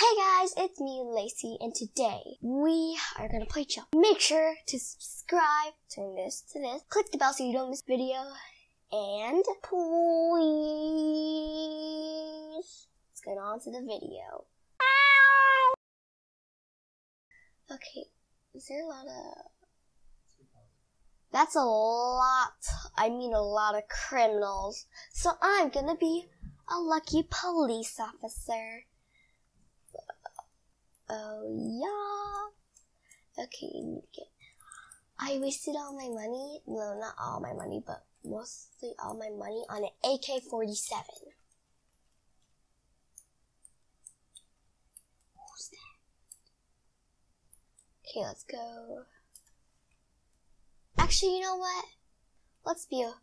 Hey guys, it's me, Lacey, and today we are gonna play Chop. Make sure to subscribe, turn this to this, click the bell so you don't miss video, and please, let's get on to the video. Okay, is there a lot of... That's a lot, I mean a lot of criminals. So I'm gonna be a lucky police officer. Oh, yeah. Okay, I wasted all my money. No, not all my money, but mostly all my money on an AK-47. Who's that? Okay, let's go. Actually, you know what? Let's be a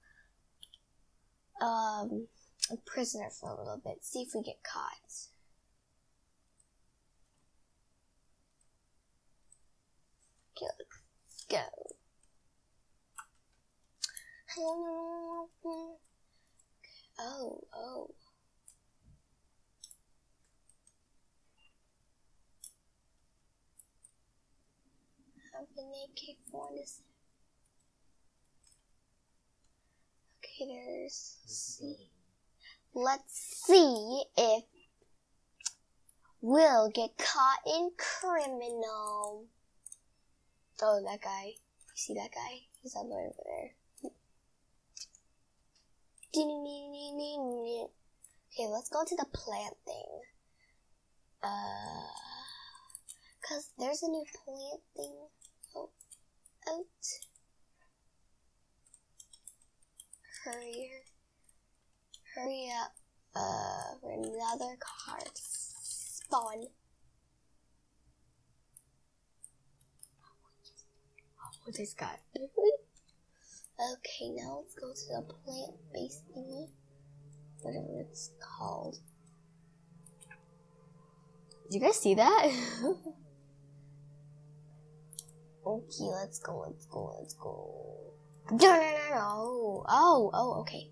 prisoner for a little bit. See if we get caught. Okay, let's go. Oh. Have an AK-47. Okay, there's... Let's see if we'll get caught in criminal. Oh, that guy. You see that guy? He's on the way over there. Okay, let's go to the plant thing. Cause there's a new plant thing. Oh, out. Hurry up. For another car to spawn. Oh, this guy. Okay, now let's go to the plant-based thingy. Whatever it's called. Did you guys see that? Okay, let's go. No. Oh, okay.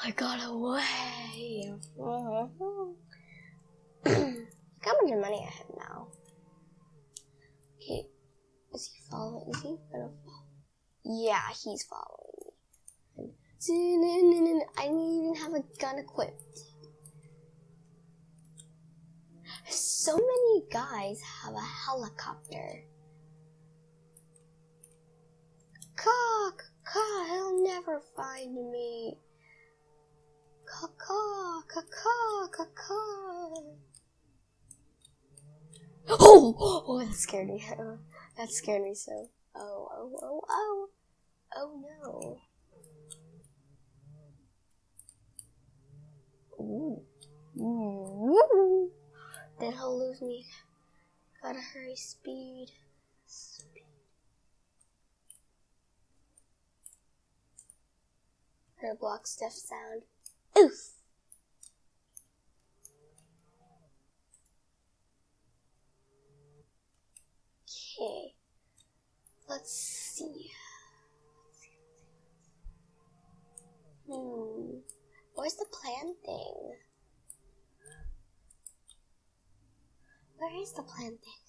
I got away. Look how much money I have now. Okay, is he following? Is he gonna follow? Yeah, he's following me. I didn't even have a gun equipped. So many guys have a helicopter. Caw, he'll never find me. Caw. Oh, that scared me. That scared me so. Oh. Oh no. Ooh. Then he'll lose me. Gotta hurry, speed. Her block stuff sound. Oof. Okay, let's see. Where's the plan thing? Where is the plan thing?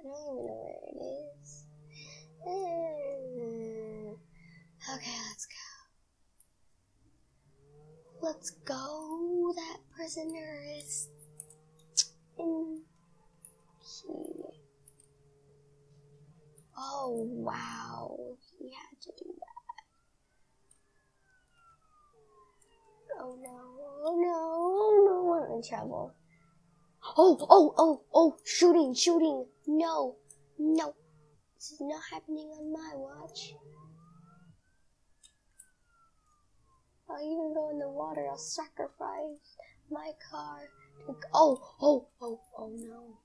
I don't even know where it is. Okay, let's go. Let's go. That prisoner is in here. Oh, wow. He had to do that. Oh, no. I'm in trouble. Oh. Shooting. No. This is not happening on my watch. I'll even go in the water. I'll sacrifice my car. Oh, no.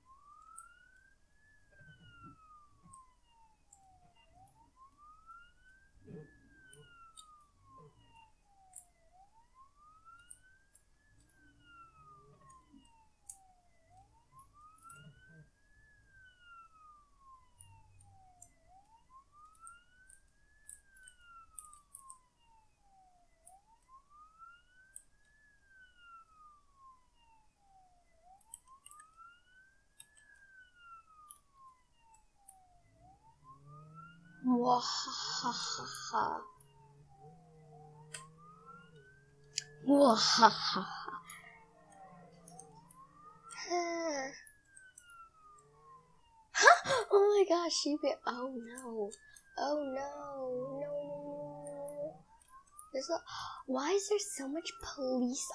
Mwahahaha. Mwahahaha. Oh my gosh, she bit. Oh no. Oh no. No. There's a. Why is there so much police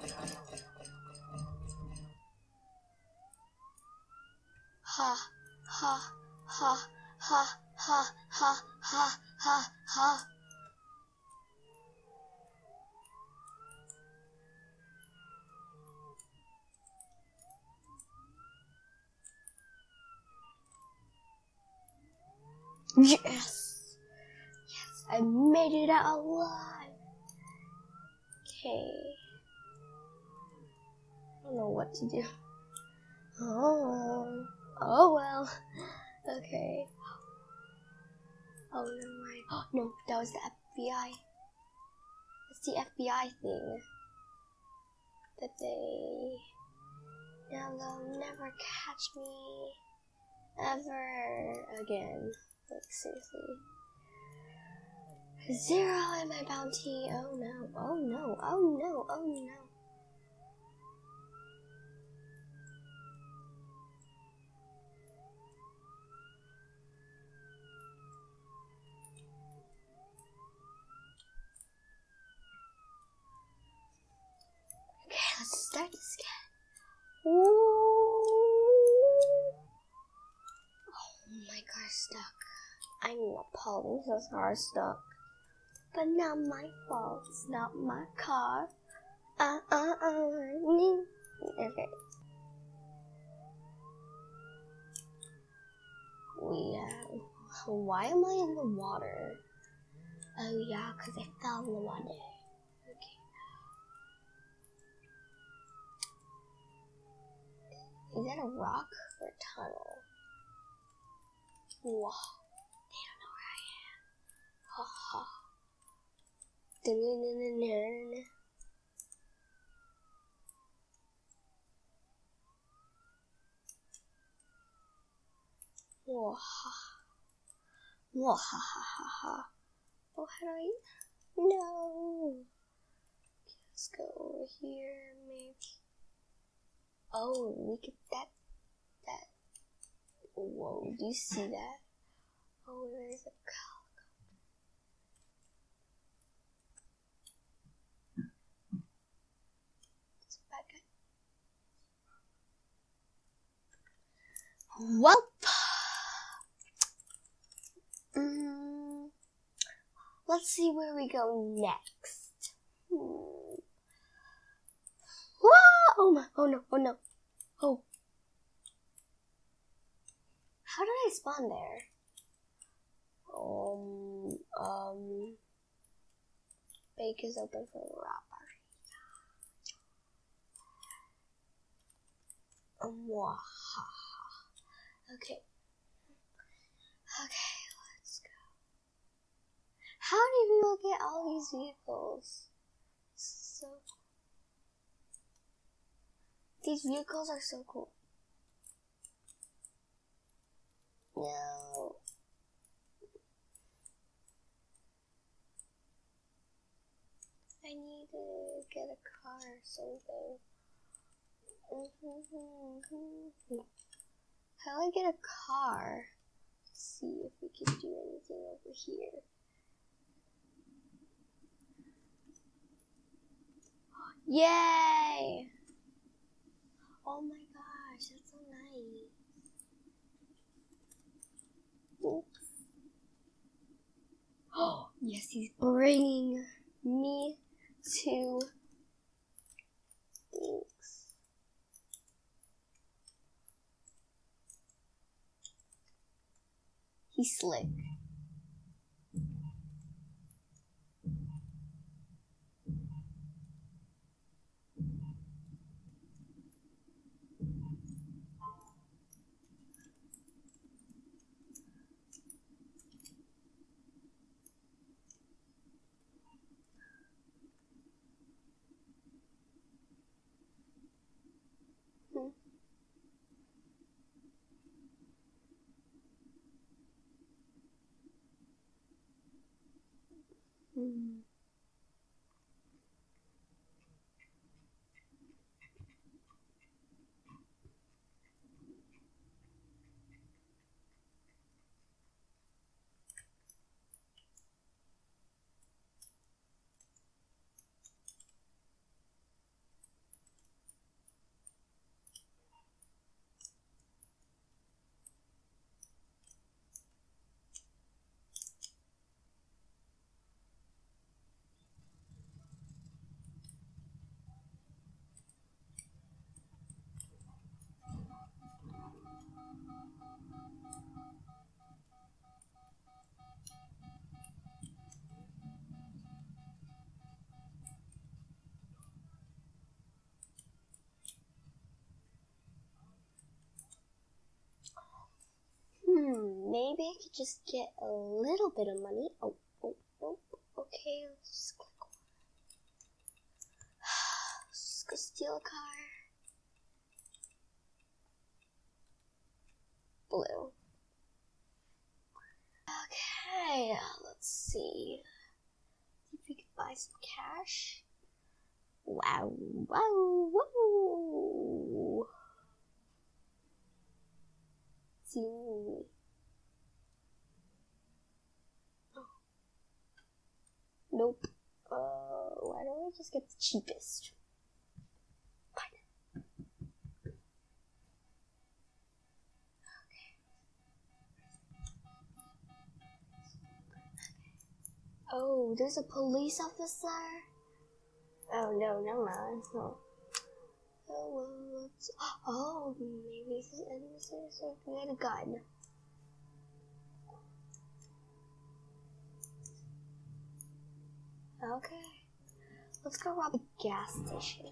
officers? Ha. Ha, ha, ha, ha, ha, ha, ha, ha. Yes, yes, I made it out alive. Okay, I don't know what to do. Oh well. Okay. Oh, never mind. Oh, no, that was the FBI. It's the FBI thing that they now they'll never catch me ever again. Like seriously. 0 in my bounty. Oh no. Oh no. Oh no. Oh no. Start this again. Ooh. Oh, my car's stuck. I'm appalled. This car's stuck. But not my fault. It's not my car. Okay. Yeah. Why am I in the water? Oh, yeah, because I fell in the water. Is that a rock or a tunnel? Whoa. They don't know where I am. Ha ha. Dun-dun-dun-dun-dun. Whoa. Whoa. Ha ha ha ha. Oh, how do I? No. Let's go over here, maybe. Oh, look at that. That. Whoa, do you see that? Oh, there's a helicopter. It's a bad guy. Welp! Let's see where we go next. Oh my, oh no, oh no. Oh. How did I spawn there? Bake is open for a robbery. Okay. Okay, let's go. How do people get all these vehicles? So cool. These vehicles are so cool. No. I need to get a car or something. How do I get a car? Let's see if we can do anything over here. Yay! Oh my gosh, that's so nice. Oops. Oh, yes, he's bringing me to things. He's slick. Maybe I could just get a little bit of money. Oh, okay, let's just click one. Let's just go steal a car. Blue. Okay, let's see. If we could buy some cash. Wow. See. Nope. Why don't I just get the cheapest? Fine. Okay. Oh, there's a police officer? Oh, no, never mind. Oh, well, oh, maybe this is an so we had a gun. Okay, let's go rob a gas station.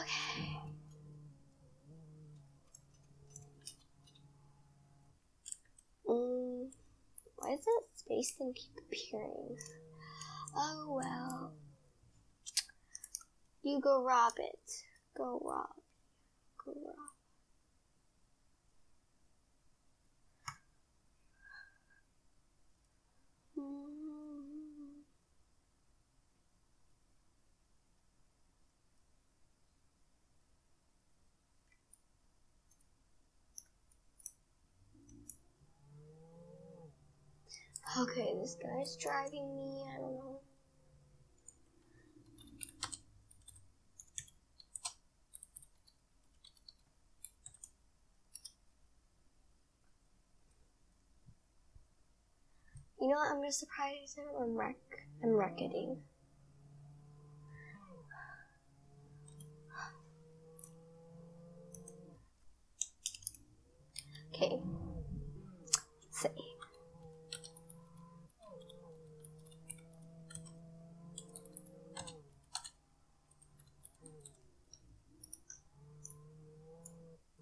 Okay. Why is that space thing keep appearing? Oh well. You go rob it. Go rob. Okay, this guy's driving me, I don't know. You know what, I'm gonna surprise him, I'm wrecking. Okay. Save.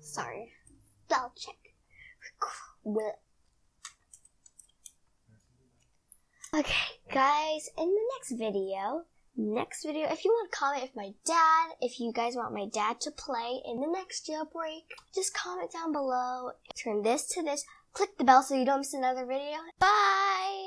Sorry. Spell check. Okay, guys, in the next video, if you want to comment if you guys want my dad to play in the next jailbreak, just comment down below. Turn this to this. Click the bell so you don't miss another video. Bye!